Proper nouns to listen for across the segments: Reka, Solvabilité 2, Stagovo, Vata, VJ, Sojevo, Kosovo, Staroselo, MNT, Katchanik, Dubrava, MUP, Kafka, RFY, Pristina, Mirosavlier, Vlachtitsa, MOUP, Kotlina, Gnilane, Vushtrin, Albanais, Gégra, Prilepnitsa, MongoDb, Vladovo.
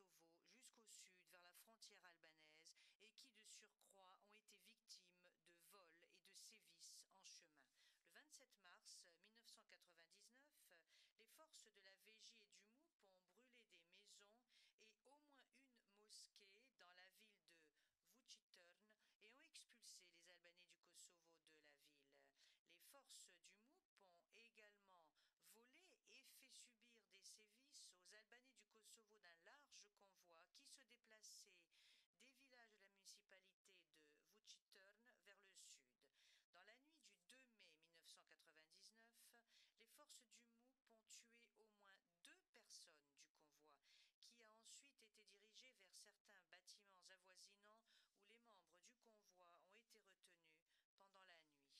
Kosovo jusqu'au sud vers la frontière albanaise et qui de surcroît ont été victimes de vols et de sévices en chemin. Le 27 mars 1999, les forces de la VJ et du MOUP ont brûlé des maisons et au moins une mosquée dans la ville de Vushtrin et ont expulsé les Albanais du Kosovo de la ville. Les forces du MUP ont également volé et fait subir des sévices aux Albanais du Kosovo d'un large convoi qui se déplaçait des villages de la municipalité de Vushtrin vers le sud. Dans la nuit du 2 mai 1999, les forces du MUP ont tué au moins 2 personnes du convoi qui a ensuite été dirigé vers certains bâtiments avoisinants où les membres du convoi ont été retenus pendant la nuit. Le lendemain, une autre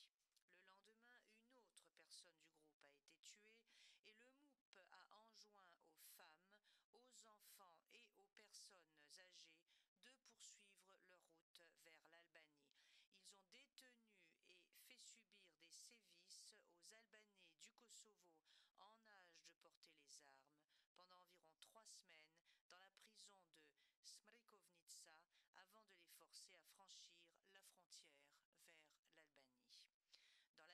personne du groupe a été tuée et le MOUP a enjoint aux femmes, aux enfants et aux personnes âgées de poursuivre leur route vers l'Albanie. Ils ont détenu et fait subir des sévices aux Albanais du Kosovo en âge de porter les armes pendant environ 3 semaines dans la prison de Smrekovnica avant de les forcer à franchir la frontière vers l'Albanie. Dans la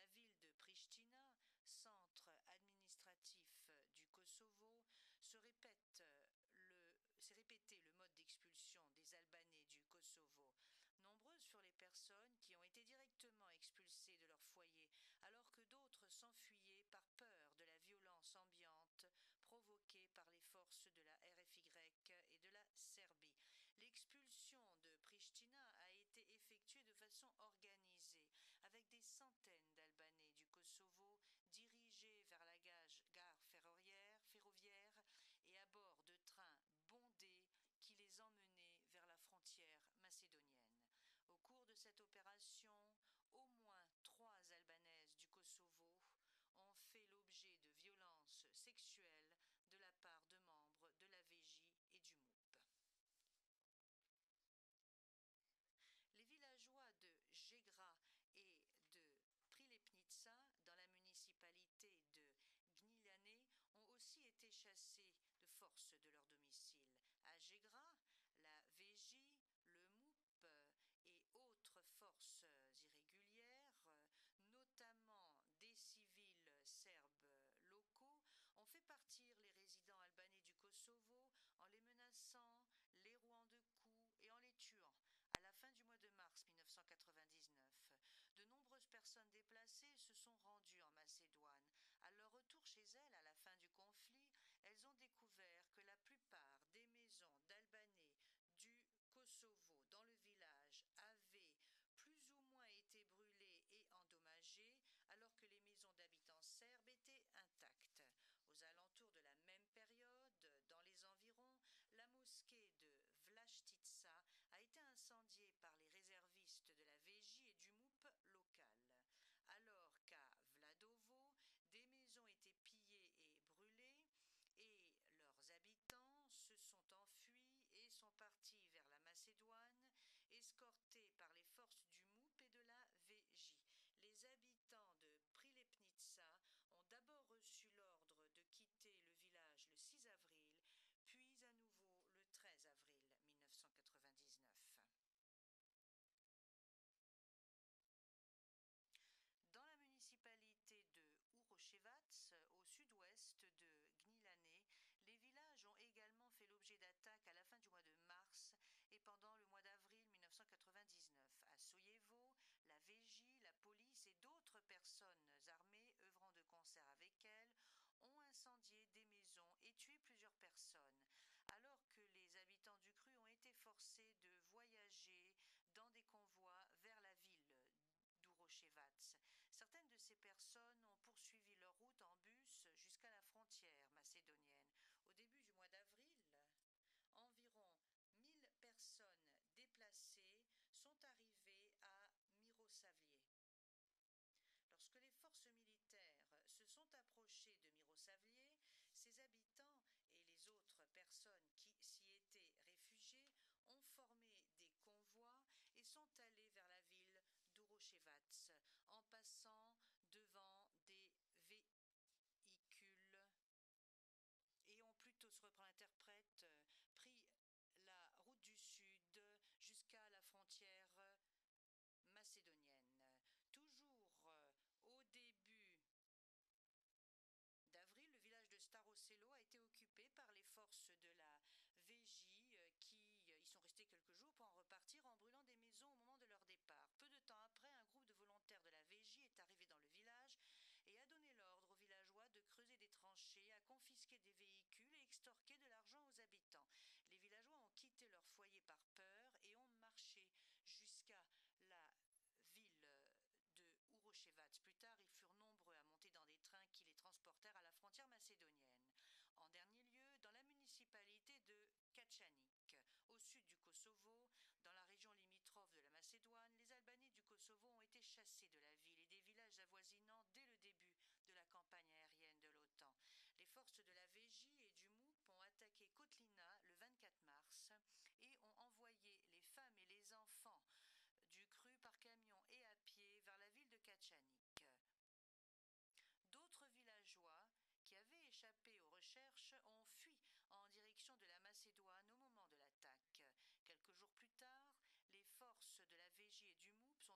ville de Pristina, centre administratif du Kosovo, s'est répété le mode d'expulsion des Albanais du Kosovo. Nombreuses furent les personnes qui ont été directement expulsées de leur foyer, alors que d'autres s'enfuyaient par peur de la violence ambiante provoquée par les forces de la RFY et de la Serbie. L'expulsion de Pristina a été effectuée de façon organisée, avec des centaines d'Albanais du Kosovo dirigés vers la gare ferroviaire et à bord de trains bondés qui les emmenaient vers la frontière macédonienne. Au cours de cette opération, au moins 3 Albanaises du Kosovo ont fait l'objet de violences sexuelles de la part de membres de la VJ et du MUP. Les villageois de Gégra et de Prilepnitsa, dans la municipalité de Gnilane, ont aussi été chassés de force de leur domicile. À Gégra, la VJ, le MUP et autres forces irrégulières, notamment des civils serbes locaux, ont fait partir les résidents albanais du Kosovo en les menaçant, les rouant de coups et en les tuant. À la fin du mois de mars 1999, de nombreuses personnes déplacées se sont rendues en Macédoine. À leur retour chez elles, à la fin du conflit, elles ont découvert que la plupart des maisons d'Albanais du Kosovo dans le village avaient plus ou moins été brûlées et endommagées, alors que les maisons d'habitants serbes étaient intactes. Aux alentours de la même période, dans les environs, la mosquée de Vlachtitsa a été incendiée par les réservistes de la VJ et du MUP local, alors qu'à Vladovo, des maisons étaient pillées et brûlées, et leurs habitants se sont enfuis et sont partis vers la Macédoine, escortés par les forces du MUP et de la VJ. Les habitants de Prilepnitsa ont d'abord reçu l'ordre de quitter le village le 6 avril, puis à nouveau le 13 avril 1999. Dans la municipalité de Uroševac, au sud-ouest de Gnilane, les villages ont également fait l'objet d'attaques à la fin du mois de mars et pendant le mois d'avril 1999. À Sojevo, la VJ, la police et d'autres personnes armées œuvrant de concert avec elles ont incendié des maisons et tué plusieurs personnes, alors que les habitants du cru ont été forcés de voyager dans des convois vers la ville d'Uroševac. Certaines de ces personnes ont poursuivi leur route en bus jusqu'à la frontière macédonienne. Au début du mois d'avril, environ 1000 personnes déplacées sont arrivées à Mirosavlier. Lorsque les forces militaires se sont approchées de Mirosavlier, ses habitants et les autres personnes qui s'y étaient réfugiées ont formé des convois et sont allés vers la ville d'Uroševac en passant devant des véhicules et ont plutôt, se reprend l'interprète, pris macédonienne. Toujours au début d'avril, le village de Staroselo a été occupé par les forces de la VJ qui y sont restés quelques jours pour en repartir en brûlant des maisons au moment de leur départ. Peu de temps après, un groupe de volontaires de la VJ est arrivé dans le village et a donné l'ordre aux villageois de creuser des tranchées, à confisquer des véhicules et extorquer de l'argent aux habitants. Les villageois ont quitté leur foyer par peur et ont marché jusqu'à la ville de Uroševac. Plus tard, ils furent nombreux à monter dans des trains qui les transportèrent à la frontière macédonienne. En dernier lieu, dans la municipalité de Katchanik, au sud du Kosovo, dans la région limitrophe de la Macédoine, les Albanais du Kosovo ont été chassés de la ville et des villages avoisinants dès le début de la campagne aérienne de l'OTAN. Les forces de la VJ et du MOUP ont attaqué Kotlina le 24 mars et ont envoyé les femmes et les enfants du cru par camion et à pied vers la ville de Katchanik. D'autres villageois qui avaient échappé aux recherches ont fui en direction de la Macédoine au moment de l'attaque. Quelques jours plus tard, les forces de la VJ et du MUP sont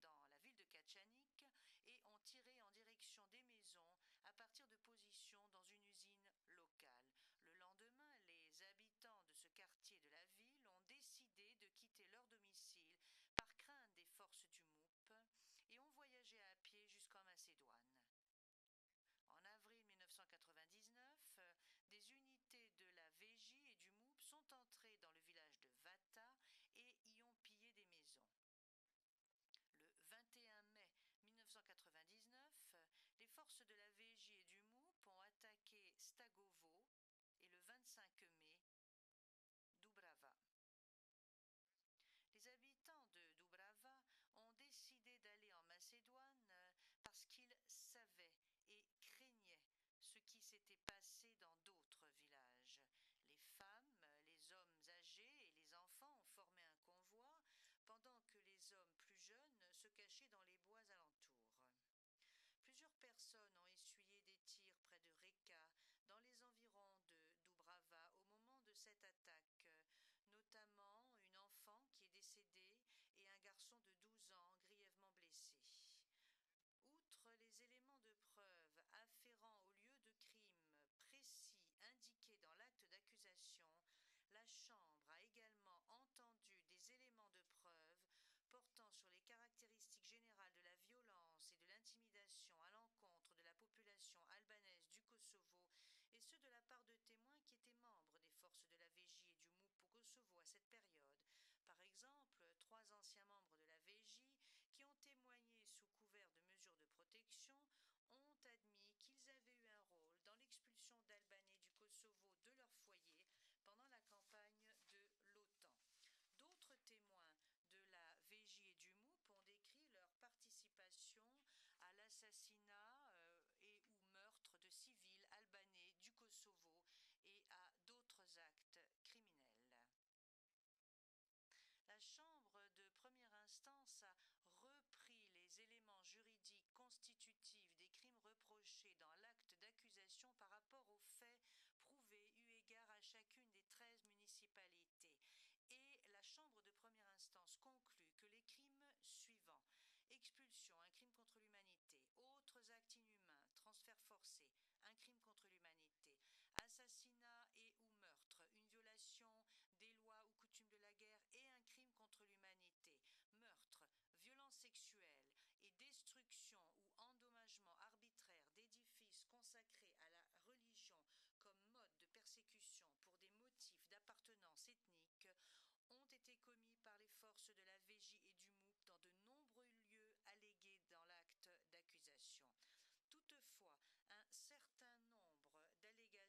dans la ville de Katchanik et ont tiré en direction des maisons à partir de positions dans une usine locale. Le lendemain, les habitants de ce quartier de la ville ont décidé de quitter leur domicile par crainte des forces du MUP et ont voyagé à pied jusqu'en Macédoine. En avril 1999, des unités de la VJ et du MUP sont entrées dans le village de Vata et y ont pillé des maisons. Le 21 mai 1999, les forces de la VJ et du MUP ont attaqué Stagovo et le 25 mai, Dubrava. Les habitants de Dubrava ont décidé d'aller en Macédoine parce qu'ils savaient et craignaient ce qui s'était passé dans d'autres villages. Les femmes, les hommes âgés et les enfants ont formé un convoi pendant que les hommes plus jeunes se cachaient dans les bois alentours. Plusieurs personnes ont essuyé des tirs près de Reka, dans les environs de Dubrava, au moment de cette attaque, notamment une enfant qui est décédée et un garçon de 12 ans grièvement blessé. Outre les éléments de preuve afférents au lieu de crime précis indiqués dans l'acte d'accusation, la Chambre a également entendu des éléments de preuve portant sur les caractéristiques générales de la violence et de l'intimidation à l'encontre de la population albanaise du Kosovo, et ce de la part de témoins qui étaient membres des forces de la VJ et du MUP au Kosovo à cette période. Par exemple, 3 anciens membres de la VJ qui ont témoigné sous couvert de mesures de protection ont admis qu'ils avaient eu un rôle dans l'expulsion d'Albanais du Kosovo de leur foyer pendant la campagne de l'OTAN. D'autres témoins de la VJ et du MUP ont décrit leur participation à l'assassinat et ou meurtre de civils albanais du Kosovo et à d'autres actes criminels. La Chambre de première instance a repris les éléments juridiques constitutifs des crimes reprochés dans l'acte d'accusation par rapport aux faits prouvés eu égard à chacune des 13 municipalités. Et la Chambre de première instance conclut que les crimes suivants, expulsion, un crime contre l'humanité, autres actes inhumains, transfert forcé, un crime contre l'humanité, assassinat et ou meurtre, une violation des lois ou coutumes de la guerre et un crime contre l'humanité, meurtre, violence sexuelle et destruction ou endommagement arbitraire d'édifices consacrés à la religion comme mode de persécution pour des motifs d'appartenance ethnique ont été commis par les forces de la VJ et du MUP dans de nombreux lieux allégués dans l'acte d'accusation. Toutefois, un certain nombre d'allégations n'ont pas été corroborées par les faits ou ne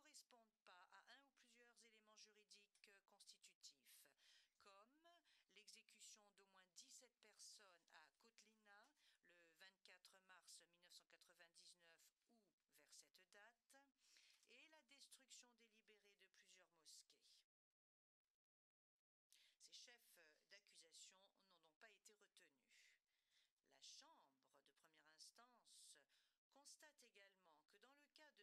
correspondent pas à un ou plusieurs éléments juridiques constitutifs, comme l'exécution d'au moins 17 personnes à Kotlina le 24 mars 1999 ou vers cette date, et la destruction délibérée de plusieurs mosquées. Ces chefs d'accusation n'ont donc pas été retenus. La Chambre de première instance constate également que dans le cas de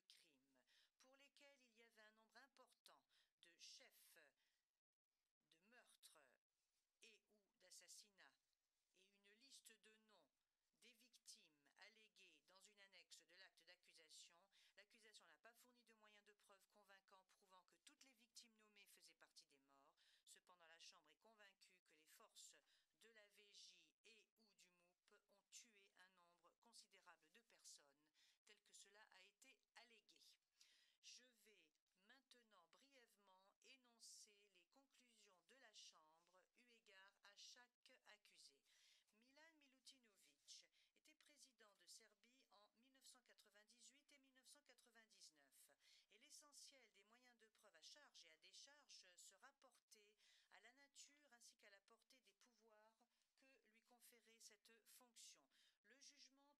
crime pour lesquels il y avait un nombre important de chefs charge et à décharge se rapporter à la nature ainsi qu'à la portée des pouvoirs que lui conférait cette fonction. Le jugement